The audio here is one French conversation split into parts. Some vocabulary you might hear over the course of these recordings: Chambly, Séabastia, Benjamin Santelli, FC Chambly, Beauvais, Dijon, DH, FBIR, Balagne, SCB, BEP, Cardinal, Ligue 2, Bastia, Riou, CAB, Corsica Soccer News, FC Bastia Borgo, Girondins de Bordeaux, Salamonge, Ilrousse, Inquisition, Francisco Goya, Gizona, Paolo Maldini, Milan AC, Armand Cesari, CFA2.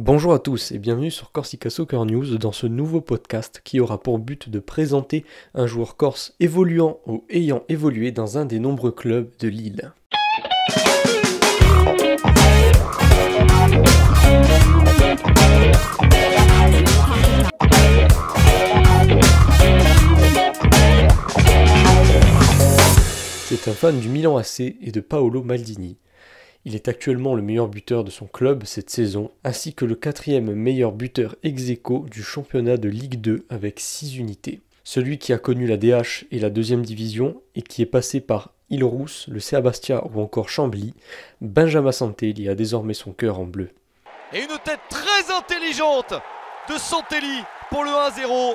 Bonjour à tous et bienvenue sur Corsica Soccer News dans ce nouveau podcast qui aura pour but de présenter un joueur corse évoluant ou ayant évolué dans un des nombreux clubs de l'île. C'est un fan du Milan AC et de Paolo Maldini. Il est actuellement le meilleur buteur de son club cette saison, ainsi que le quatrième meilleur buteur ex-aequo du championnat de Ligue 2 avec 6 unités. Celui qui a connu la DH et la 2ème division et qui est passé par Ilrousse, le Séabastia ou encore Chambly, Benjamin Santelli a désormais son cœur en bleu. Et une tête très intelligente de Santelli pour le 1-0.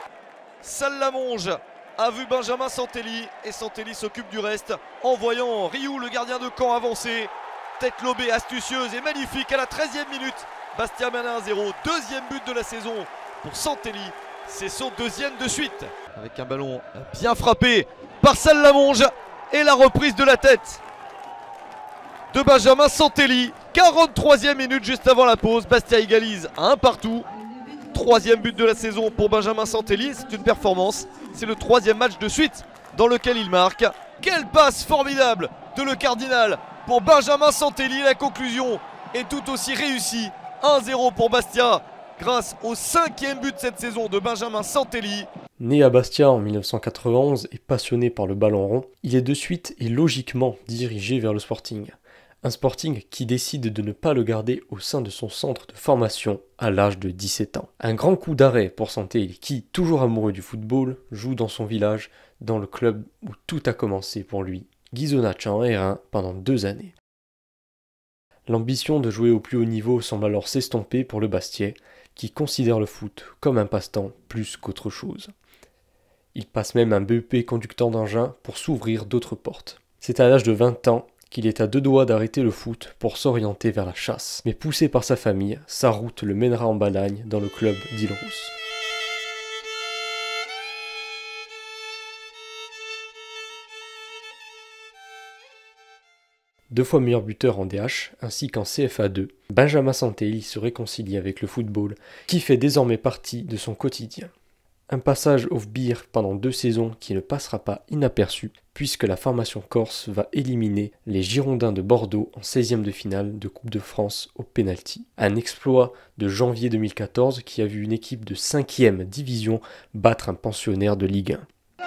Salamonge a vu Benjamin Santelli et Santelli s'occupe du reste en voyant Riou, le gardien de camp, avancer. Tête lobée, astucieuse et magnifique à la 13e minute. Bastia mène 1-0, deuxième but de la saison pour Santelli. C'est son deuxième de suite. Avec un ballon bien frappé par Salamonge et la reprise de la tête de Benjamin Santelli. 43e minute juste avant la pause. Bastia égalise 1-1. Troisième but de la saison pour Benjamin Santelli. C'est une performance. C'est le troisième match de suite dans lequel il marque. Quelle passe formidable de le Cardinal pour Benjamin Santelli, la conclusion est tout aussi réussie. 1-0 pour Bastia, grâce au 5e but de cette saison de Benjamin Santelli. Né à Bastia en 1991 et passionné par le ballon rond, il est de suite et logiquement dirigé vers le Sporting. Un Sporting qui décide de ne pas le garder au sein de son centre de formation à l'âge de 17 ans. Un grand coup d'arrêt pour Santelli qui, toujours amoureux du football, joue dans son village, dans le club où tout a commencé pour lui. Gizona en R1 pendant 2 années. L'ambition de jouer au plus haut niveau semble alors s'estomper pour le Bastiais, qui considère le foot comme un passe-temps plus qu'autre chose. Il passe même un BEP conducteur d'engin pour s'ouvrir d'autres portes. C'est à l'âge de 20 ans qu'il est à 2 doigts d'arrêter le foot pour s'orienter vers la chasse. Mais poussé par sa famille, sa route le mènera en Balagne dans le club d'Ilrousse. Deux fois meilleur buteur en DH ainsi qu'en CFA2, Benjamin Santelli se réconcilie avec le football qui fait désormais partie de son quotidien. Un passage au FBIR pendant 2 saisons qui ne passera pas inaperçu puisque la formation corse va éliminer les Girondins de Bordeaux en 16e de finale de Coupe de France au pénalty. Un exploit de janvier 2014 qui a vu une équipe de 5e division battre un pensionnaire de Ligue 1.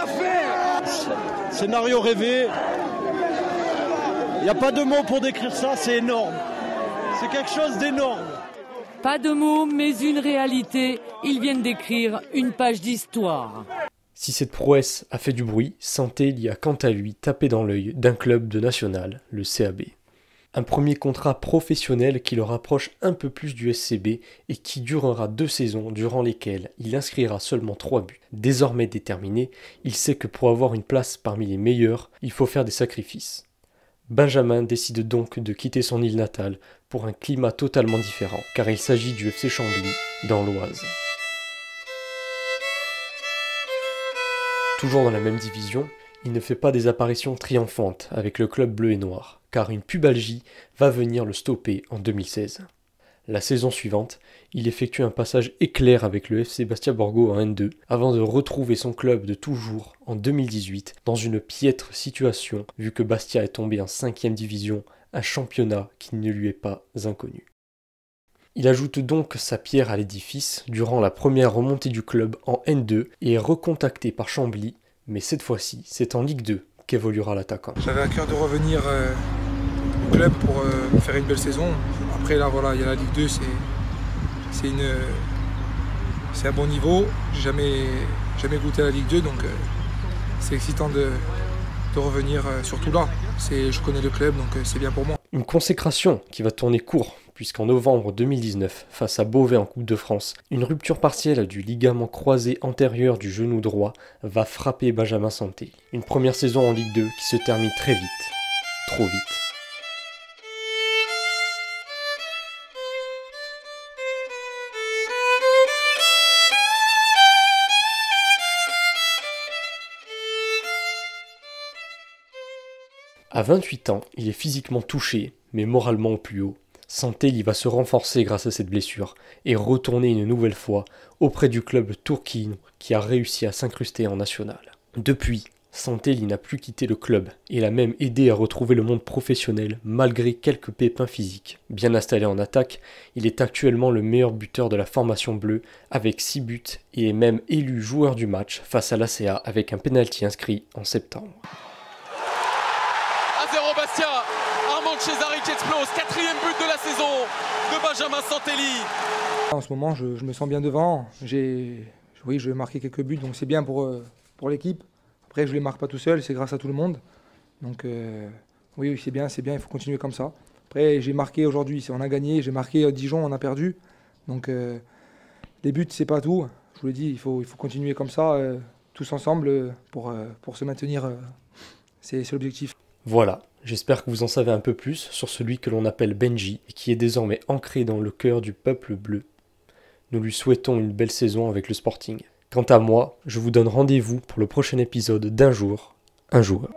Scénario rêvé. Il n'y a pas de mots pour décrire ça, c'est énorme. C'est quelque chose d'énorme. Pas de mots, mais une réalité. Ils viennent d'écrire une page d'histoire. Si cette prouesse a fait du bruit, Santelli a quant à lui tapé dans l'œil d'un club de national, le CAB. Un premier contrat professionnel qui le rapproche un peu plus du SCB et qui durera 2 saisons durant lesquelles il inscrira seulement 3 buts. Désormais déterminé, il sait que pour avoir une place parmi les meilleurs, il faut faire des sacrifices. Benjamin décide donc de quitter son île natale pour un climat totalement différent, car il s'agit du FC Chambly, dans l'Oise. Toujours dans la même division, il ne fait pas des apparitions triomphantes avec le club bleu et noir, car une pubalgie va venir le stopper en 2016. La saison suivante, il effectue un passage éclair avec le FC Bastia Borgo en N2 avant de retrouver son club de toujours en 2018 dans une piètre situation vu que Bastia est tombé en 5e division, un championnat qui ne lui est pas inconnu. Il ajoute donc sa pierre à l'édifice durant la première remontée du club en N2 et est recontacté par Chambly, mais cette fois-ci c'est en Ligue 2 qu'évoluera l'attaquant. J'avais à cœur de revenir au club pour faire une belle saison. Après là voilà, il y a la Ligue 2, c'est un bon niveau, j'ai jamais goûté à la Ligue 2 donc c'est excitant de revenir surtout là, je connais le club donc c'est bien pour moi. Une consécration qui va tourner court puisqu'en novembre 2019 face à Beauvais en Coupe de France, une rupture partielle du ligament croisé antérieur du genou droit va frapper Benjamin Santelli. Une première saison en Ligue 2 qui se termine très vite, trop vite. À 28 ans, il est physiquement touché, mais moralement au plus haut. Santelli va se renforcer grâce à cette blessure et retourner une nouvelle fois auprès du club tourquillon qui a réussi à s'incruster en national. Depuis, Santelli n'a plus quitté le club et l'a même aidé à retrouver le monde professionnel malgré quelques pépins physiques. Bien installé en attaque, il est actuellement le meilleur buteur de la formation bleue avec 6 buts et est même élu joueur du match face à l'ACA avec un pénalty inscrit en septembre. 1-0 Bastia, Armand Cesari qui explose, 4e but de la saison de Benjamin Santelli. En ce moment je me sens bien devant, je vais marquer quelques buts donc c'est bien pour l'équipe. Après, je ne les marque pas tout seul, c'est grâce à tout le monde. Donc oui, c'est bien, il faut continuer comme ça. Après, j'ai marqué aujourd'hui, on a gagné, j'ai marqué Dijon, on a perdu. Donc les buts, c'est pas tout. Je vous l'ai dit, il faut continuer comme ça, tous ensemble, pour se maintenir. C'est l'objectif. Voilà, j'espère que vous en savez un peu plus sur celui que l'on appelle Benji, et qui est désormais ancré dans le cœur du peuple bleu. Nous lui souhaitons une belle saison avec le Sporting. Quant à moi, je vous donne rendez-vous pour le prochain épisode d'Un jour, un joueur.